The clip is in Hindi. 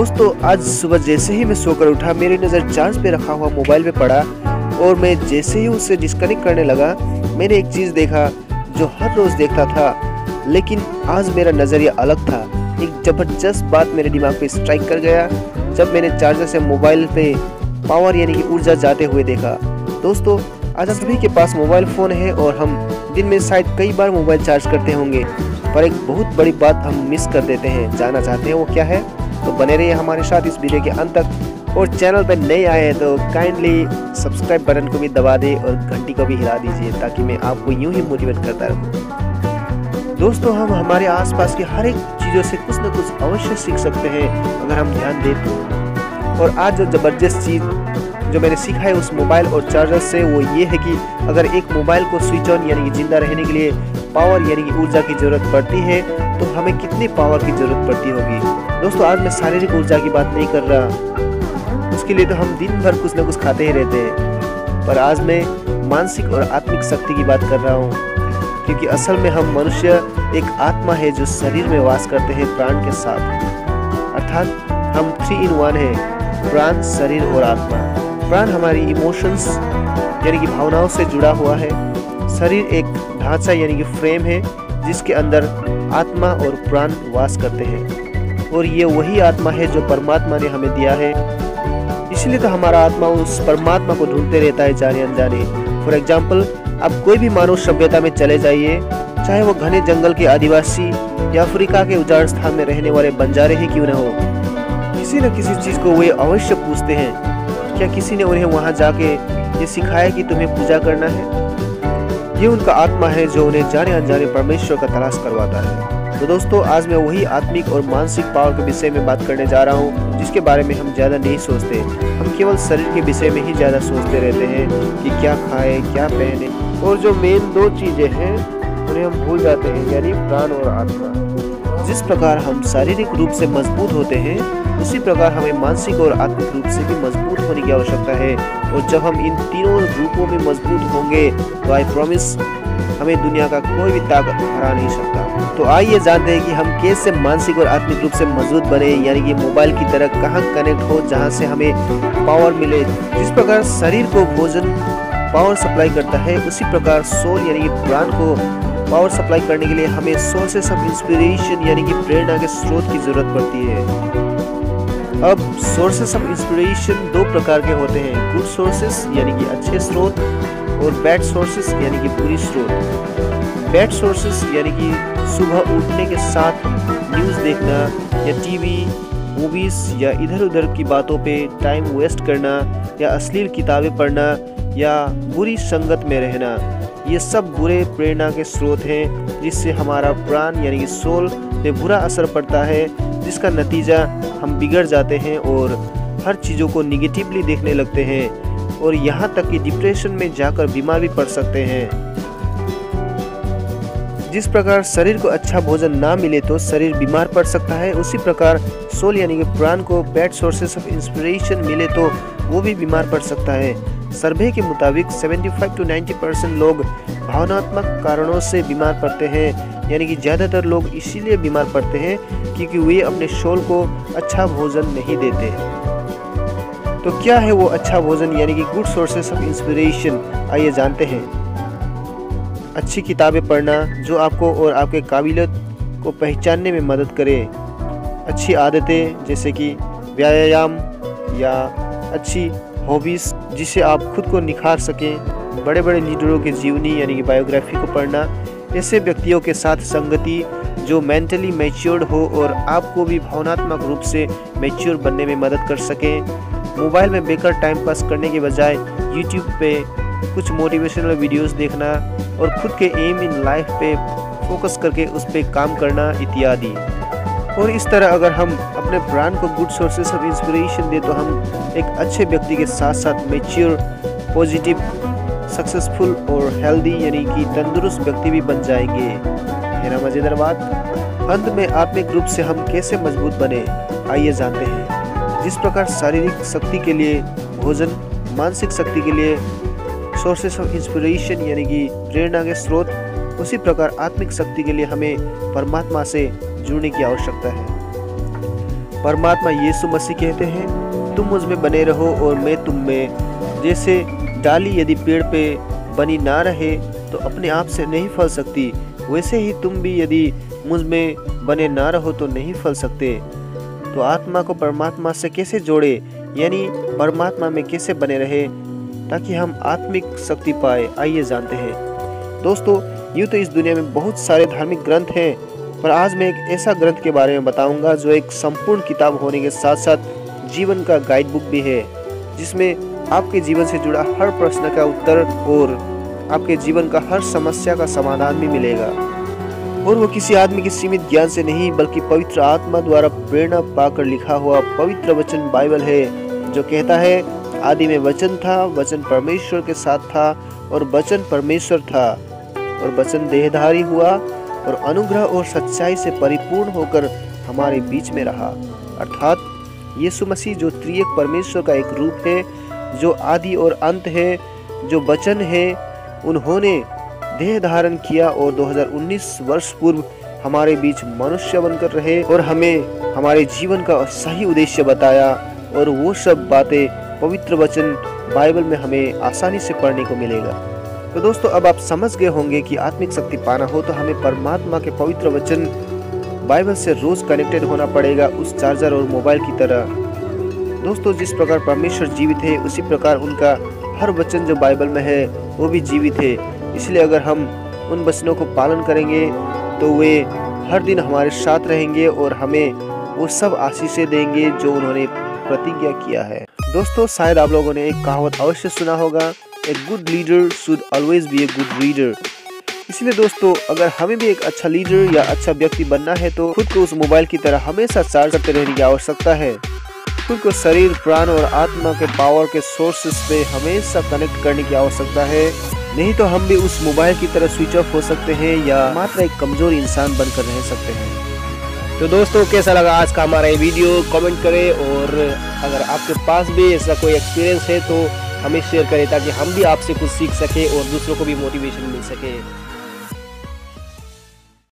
दोस्तों आज सुबह जैसे ही मैं सोकर उठा, मेरी नज़र चार्ज पे रखा हुआ मोबाइल पे पड़ा और मैं जैसे ही उसे डिस्कनेक्ट करने लगा, मैंने एक चीज़ देखा जो हर रोज़ देखता था, लेकिन आज मेरा नज़रिया अलग था। एक ज़बरदस्त बात मेरे दिमाग पे स्ट्राइक कर गया जब मैंने चार्जर से मोबाइल पे पावर यानी कि ऊर्जा जाते हुए देखा। दोस्तों आज सभी के पास मोबाइल फ़ोन है और हम दिन में शायद कई बार मोबाइल चार्ज करते होंगे, पर एक बहुत बड़ी बात हम मिस कर देते हैं। जानना चाहते हैं वो क्या है? तो बने रहिए हमारे साथ इस वीडियो के अंत तक, और चैनल पर नए आए हैं तो काइंडली सब्सक्राइब बटन को भी दबा दें और घंटी को भी हिला दीजिए, ताकि मैं आपको यूं ही मोटिवेट करता रहूं। दोस्तों हम हमारे आसपास की हर एक चीज़ों से कुछ न कुछ अवश्य सीख सकते हैं अगर हम ध्यान दें तो। और आज जो ज़बरदस्त चीज़ जो मैंने सीखा है उस मोबाइल और चार्जर से, वो ये है कि अगर एक मोबाइल को स्विच ऑन यानी कि जिंदा रहने के लिए पावर यानी कि ऊर्जा की ज़रूरत पड़ती है, तो हमें कितनी पावर की ज़रूरत पड़ती होगी। दोस्तों आज मैं शारीरिक ऊर्जा की बात नहीं कर रहा, उसके लिए तो हम दिन भर कुछ ना कुछ खाते ही रहते हैं, पर आज मैं मानसिक और आत्मिक शक्ति की बात कर रहा हूँ, क्योंकि असल में हम मनुष्य एक आत्मा है जो शरीर में वास करते हैं प्राण के साथ, अर्थात हम 3 in 1 है, प्राण शरीर और आत्मा। प्राण हमारी इमोशंस यानी कि भावनाओं से जुड़ा हुआ है, शरीर एक ढांचा यानी कि फ्रेम है जिसके अंदर आत्मा और प्राण वास करते हैं, और ये वही आत्मा है जो परमात्मा ने हमें दिया है। इसलिए तो हमारा आत्मा उस परमात्मा को ढूंढते रहता है जाने अनजाने। फॉर एग्जाम्पल आप कोई भी मानव सभ्यता में चले जाइए, चाहे वो घने जंगल के आदिवासी या अफ्रीका के उजाड़ स्थान में रहने वाले बंजारे ही क्यों न हो, किसी न किसी चीज़ को वे अवश्य पूछते हैं क्या किसी ने उन्हें वहाँ जाके ये सिखाया कि तुम्हें पूजा करना है। ये उनका आत्मा है जो उन्हें जाने अनजाने परमेश्वर का तलाश करवाता है। तो दोस्तों आज मैं वही आत्मिक और मानसिक पावर के विषय में बात करने जा रहा हूँ, जिसके बारे में हम ज़्यादा नहीं सोचते। हम केवल शरीर के विषय में ही ज़्यादा सोचते रहते हैं कि क्या खाएं, क्या पहने, और जो मेन 2 चीज़ें हैं उन्हें हम भूल जाते हैं, यानी प्राण और आत्मा। जिस प्रकार हम शारीरिक रूप से मजबूत होते हैं, उसी प्रकार हमें मानसिक और आत्मिक रूप से भी मजबूत होने की आवश्यकता है, और जब हम इन तीनों रूपों में मजबूत होंगे तो आई प्रॉमिस हमें दुनिया का कोई भी ताकत हरा नहीं सकता। तो आइए जानते हैं कि हम कैसे मानसिक और आत्मिक रूप से मजबूत बने, यानी कि मोबाइल की तरह कहाँ कनेक्ट हो जहाँ से हमें पावर मिले। जिस प्रकार शरीर को भोजन पावर सप्लाई करता है, उसी प्रकार सोल यानी कि प्राण को पावर सप्लाई करने के लिए हमें सोर्सेस ऑफ इंस्पिरेशन यानी कि प्रेरणा के स्रोत की जरूरत पड़ती है। अब सोर्सेस ऑफ इंस्पिरेशन 2 प्रकार के होते हैं, गुड सोर्सेस यानी कि अच्छे स्रोत, और बैड सोर्सेस यानी कि बुरी स्रोत। बैड सोर्सेस यानी कि सुबह उठने के साथ न्यूज़ देखना या टीवी, मूवीज़ या इधर उधर की बातों पे टाइम वेस्ट करना, या अश्लील किताबें पढ़ना, या बुरी संगत में रहना, ये सब बुरे प्रेरणा के स्रोत हैं, जिससे हमारा प्राण यानी कि सोल पे बुरा असर पड़ता है, जिसका नतीजा हम बिगड़ जाते हैं और हर चीज़ों को निगेटिवली देखने लगते हैं, और यहाँ तक कि डिप्रेशन में जाकर बीमार भी पड़ सकते हैं। जिस प्रकार शरीर को अच्छा भोजन ना मिले तो शरीर बीमार पड़ सकता है, उसी प्रकार सोल यानी कि प्राण को बैड सोर्सेस ऑफ इंस्पिरेशन मिले तो वो भी बीमार पड़ सकता है। सर्वे के मुताबिक 75 to 90% लोग भावनात्मक कारणों से बीमार पड़ते हैं, यानी कि ज़्यादातर लोग इसीलिए बीमार पड़ते हैं क्योंकि वे अपने सोल को अच्छा भोजन नहीं देते। तो क्या है वो अच्छा भोजन यानी कि गुड सोर्सेस ऑफ इंस्पिरेशन, आइए जानते हैं। अच्छी किताबें पढ़ना जो आपको और आपके काबिलियत को पहचानने में मदद करे। अच्छी आदतें जैसे कि व्यायाम या अच्छी हॉबीज़ जिसे आप खुद को निखार सकें। बड़े बड़े लीडरों की जीवनी यानी कि बायोग्राफी को पढ़ना। ऐसे व्यक्तियों के साथ संगति जो मेंटली मैच्योर्ड हो और आपको भी भावनात्मक रूप से मैच्योर बनने में मदद कर सकें। मोबाइल में बेकार टाइम पास करने के बजाय यूट्यूब पे कुछ मोटिवेशनल वीडियोस देखना और खुद के एम इन लाइफ पे फोकस करके उस पर काम करना इत्यादि। और इस तरह अगर हम अपने ब्रांड को गुड सोर्सेस ऑफ इंस्पिरेशन दें तो हम एक अच्छे व्यक्ति के साथ साथ मैच्योर, पॉजिटिव, सक्सेसफुल और हेल्दी यानी कि तंदुरुस्त व्यक्ति भी बन जाएंगे। है ना मज़ेदार बात। अंत में आत्मिक रूप से हम कैसे मजबूत बने, आइए जानते हैं। जिस प्रकार शारीरिक शक्ति के लिए भोजन, मानसिक शक्ति के लिए सोर्सेस ऑफ इंस्पिरेशन यानी कि प्रेरणा के स्रोत, उसी प्रकार आत्मिक शक्ति के लिए हमें परमात्मा से जुड़ने की आवश्यकता है। परमात्मा यीशु मसीह कहते हैं, तुम मुझमें बने रहो और मैं तुम में। जैसे डाली यदि पेड़ पे बनी ना रहे तो अपने आप से नहीं फल सकती, वैसे ही तुम भी यदि मुझमें बने ना रहो तो नहीं फल सकते। तो आत्मा को परमात्मा से कैसे जोड़े, यानी परमात्मा में कैसे बने रहे ताकि हम आत्मिक शक्ति पाए, आइए जानते हैं। दोस्तों, यूँ तो इस दुनिया में बहुत सारे धार्मिक ग्रंथ हैं, पर आज मैं एक ऐसा ग्रंथ के बारे में बताऊंगा जो एक संपूर्ण किताब होने के साथ साथ जीवन का गाइड बुक भी है, जिसमें आपके जीवन से जुड़ा हर प्रश्न का उत्तर और आपके जीवन का हर समस्या का समाधान भी मिलेगा। और वो किसी आदमी के सीमित ज्ञान से नहीं, बल्कि पवित्र आत्मा द्वारा प्रेरणा पाकर लिखा हुआ पवित्र वचन बाइबल है, जो कहता है, आदि में वचन था, वचन परमेश्वर के साथ था और वचन परमेश्वर था, और वचन देहधारी हुआ और अनुग्रह और सच्चाई से परिपूर्ण होकर हमारे बीच में रहा। अर्थात यीशु मसीह जो त्रिएक परमेश्वर का एक रूप है, जो आदि और अंत है, जो वचन है, उन्होंने देह धारण किया और 2019 वर्ष पूर्व हमारे बीच मनुष्य बनकर रहे और हमें हमारे जीवन का सही उद्देश्य बताया। और वो सब बातें पवित्र वचन बाइबल में हमें आसानी से पढ़ने को मिलेगा। तो दोस्तों, अब आप समझ गए होंगे कि आत्मिक शक्ति पाना हो तो हमें परमात्मा के पवित्र वचन बाइबल से रोज कनेक्टेड होना पड़ेगा, उस चार्जर और मोबाइल की तरह। दोस्तों, जिस प्रकार परमेश्वर जीवित है, उसी प्रकार उनका हर वचन जो बाइबल में है वो भी जीवित है। इसलिए अगर हम उन वचनों को पालन करेंगे तो वे हर दिन हमारे साथ रहेंगे और हमें वो सब आशीषें देंगे जो उन्होंने प्रतिज्ञा किया है। दोस्तों, शायद आप लोगों ने एक कहावत अवश्य सुना होगा, A good leader should always be a good reader। इसलिए दोस्तों, अगर हमें भी एक अच्छा लीडर या अच्छा व्यक्ति बनना है तो खुद को उस मोबाइल की तरह हमेशा चार्ज करते रहने की आवश्यकता है। खुद को शरीर, प्राण और आत्मा के पावर के सोर्सेस पे हमेशा कनेक्ट करने की आवश्यकता है, नहीं तो हम भी उस मोबाइल की तरह स्विच ऑफ हो सकते हैं या मात्र एक कमजोर इंसान बनकर रह सकते हैं। तो दोस्तों, कैसा लगा आज का हमारा ये वीडियो, कमेंट करें, और अगर आपके पास भी ऐसा कोई एक्सपीरियंस है तो हमें शेयर करें ताकि हम भी आपसे कुछ सीख सकें और दूसरों को भी मोटिवेशन मिल सके।